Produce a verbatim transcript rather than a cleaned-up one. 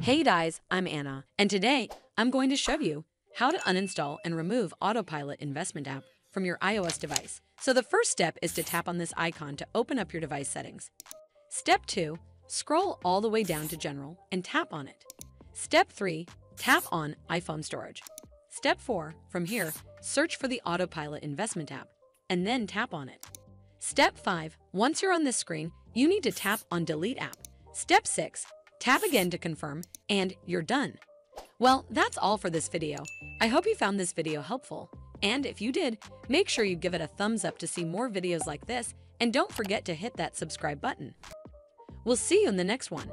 Hey guys, I'm Anna, and today I'm going to show you how to uninstall and remove Autopilot investment app from your iOS device. So the first step is to tap on this icon to open up your device settings. Step two, scroll all the way down to General and tap on it. Step three, tap on iPhone storage. Step four, from here, search for the Autopilot investment app and then tap on it. Step five, once you're on this screen, you need to tap on delete app. Step six, tap again to confirm, and you're done. Well, that's all for this video. I hope you found this video helpful. And if you did, make sure you give it a thumbs up to see more videos like this, and don't forget to hit that subscribe button. We'll see you in the next one.